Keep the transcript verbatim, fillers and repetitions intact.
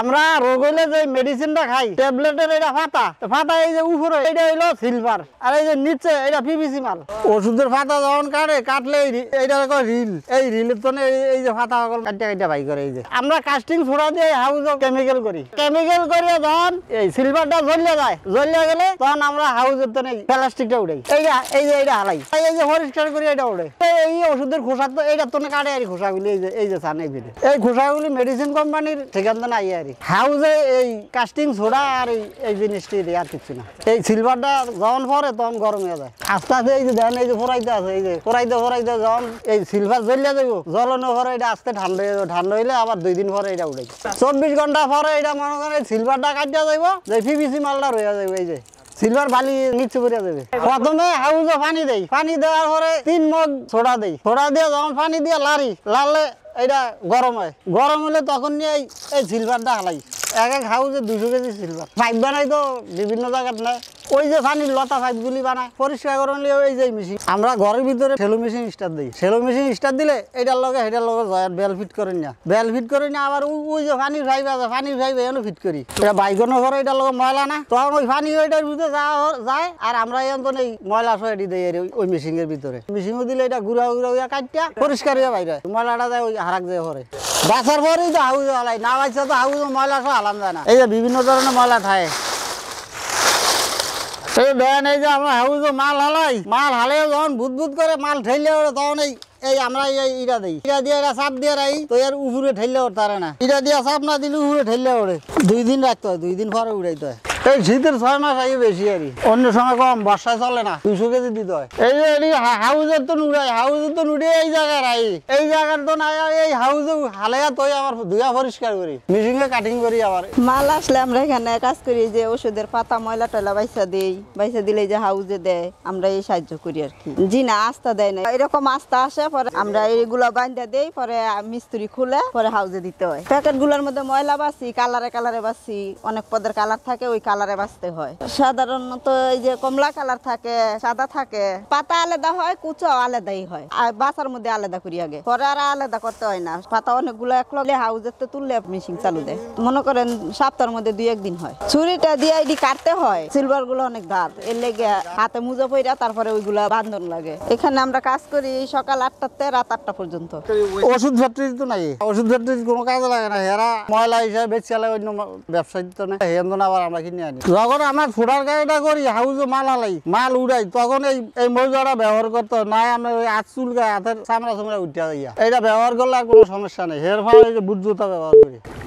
আমরা রোগ হলে যে মেডিসিনটা খাই ট্যাবলেটের এটা ফাতা, ফাতা এই যে উপরে এটা হইলো সিলভার, আর এই যে নিচে এটা পিভিসি মাল। ওষুধের ফাতা যখন কাটে, কাটলে এইটা রিল, এই রিলের জন্য এই যে ফাতা কাটতে কাটতে বাই করে। এই যে আমরা কাস্টিং ছোড়া দিয়ে হাউস কেমিক্যাল করি, কেমিক্যাল করে যখন এই সিলভারটা জ্বলে যায়, জ্বলে গেলে তখন আমরা হাউসের জন্য প্লাস্টিকটা উড়াই, এইটা এই যে এইটা হালাই, এই যে পরিষ্কার করি এটা উড়াই। এই ওষুধের খোসা তো এইটার জন্য কাটে আর খোসাগুলি, এই যে এই যে সান এই খোসাগুলি মেডিসিন কোম্পানির ঠিকানা নাই আর হাউসে এই কাস্টিং ছোড়া আর এই জিনিসটি আর কিছু না। এই সিলভারটা যখন পরে তখন গরম হয়ে যায় আস্তে আস্তে, এই যে দেখেন এই যে ফোরাইতে আছে, এই যে ফোরাইতে ফোরাইতে যখন এই সিলভার জ্বলিয়া যাব, জ্বলানো পরে এটা আস্তে ঠান্ডা হয়ে যাবে, ঠান্ডা হইলে আবার দুই দিন পরে এটা উঠে চব্বিশ ঘন্টা পরে এটা মনে করেন সিলভারটা কাটিয়া যাইব, যে পিভিসি মালটা রয়ে যাবে। এই যে সিলভার বালি নিচে পড়ে যাবে, প্রথমে হাউসে পানি দেই, পানি দেওয়ার পরে তিন মগ ছোড়া দেই, ছোড়া দিয়ে যখন পানি দিয়ে লারি, লালে এটা গরম হয়, গরম হলে তখন নিয়ে এই সিলভারটা হালাই। এক এক হাউসে দুশো কেজি সিলভার পাইপ বানাই তো বিভিন্ন জায়গার নেয়, ওই যে পানির লতা পাইপগুলি বানায় পরিষ্কার করে নিয়ে ওই যে মেশিন আমরা ঘরের ভিতরে সেলো মেশিন স্টার দিই, সেলো মেশিন স্টার দিলে এটার লগে সেটার লগে জয়ের বেল ফিট করে না, বেল ফিট করে না আবার ওই যে পানির পাইপ আছে, পানির পাইপ এনে ফিট করি, এটা বাইকনও ঘরে এটার লগে ময়লা না, তখন ওই পানি ওইটার ভিতরে যাওয়া যায়, আর আমরা এখন এই ময়লা সয়েটি দিই আর ওই মেশিনের ভিতরে, মেশিনও দিলে এটা গুঁড়া গুঁড়া হইয়া কাটিয়া পরিষ্কার হয়ে বাইরে ময়লাটা যায় ওই হারাক যায় ঘরে। বাঁচার পরেই তো হাউস হালাই, না বাঁচা তো হাউস ময়লা সব হালাম যায় না। এই যে বিভিন্ন ধরনের ময়লা থাকে, এই দেন এই যে আমরা হাউসে মাল হালাই, মাল হালে যখন বুদবুদ করে মাল ঠেলে ওঠে, তখন এই এই আমরা ইটা দিই, ইটা দিয়ে এটা চাপ দিয়ে রাই, তো এর উপরে ঠেলে ওঠে না, ইটা দিয়ে চাপ না দিলে উপরে ঠেলে ওঠে, দুই দিন রাখতে হয়, দুই দিন পরে উড়াইতে হয়। এই শীতের ছয় মাস আগে বেশি আরই, অন্য সময় কম, বর্ষায় চলে না, দুশো কেজি দিতে হয়। এই যে হাউসের তো উড়াই, হাউসের তো উড়ে এই জায়গায় রাই, এই জায়গার তো না এই হাউসে হালেয়া তো আমার ধুয়া পরিষ্কার করি, মেশিনে কাটিং করি। আবার মাল আসলে আমরা এখানে কাজ করি, যে ওষুধের পাতা ময়লা টয়লা বাইসা দিই, বাইসা দিলে যে হাউসে দেয়, আমরা এই সাহায্য করি আর কি। জি না, আস্থা দেয় না, এরকম আস্থা আসে পরে আমরা এইগুলো বাইন্ধা দেই, পরে মিস্ত্রি খুলে পরে হাউসে দিতে হয়। প্যাকেট গুলোর মধ্যে ময়লা বাসি, কালারে কালারে বাসি, অনেক পদের কালার থাকে, ওই কালারে বাঁচতে হয়। সাধারণত এই যে কমলা কালার থাকে, সাদা থাকে, পাতা আলাদা হয়, কুচো আলাদাই হয়, আর বাসার মধ্যে আলাদা করি আগে, পরে আর আলাদা করতে হয় না। পাতা অনেকগুলো একলে হাউজের তো তুললে মেশিন চালু দেয়, মনে করেন সপ্তাহের মধ্যে দুই একদিন হয়। ছুরিটা দিয়ে এটি কাটতে হয়, সিলভার গুলো অনেক ধার, এর লেগে হাতে মুজো পইরা তারপরে ওইগুলো বান্ধন লাগে। এখানে আমরা কাজ করি সকাল আটটাতে রাত আটটা পর্যন্ত। ওষুধ ফ্যাক্টরি তো নাই, ওষুধ ফ্যাক্টরি কোনো কাজে লাগে না, হেরা ময়লা হিসাবে বেশি চালে অন্য ব্যবসায়ী তো না, হেন্দন আবার আমরা কিনে আনি। যখন আমরা ছোটার গাড়িটা করি হাউসে মাল আলাই, মাল উড়াই, তখন এই এই মজাটা ব্যবহার করতে না, আমরা ওই আজ চুল গায়ে হাতের চামড়া চামড়া উঠে যাইয়া, এটা ব্যবহার করলে আর কোনো সমস্যা নেই। হের ফলে বুদ্ধতা ব্যবহার করি।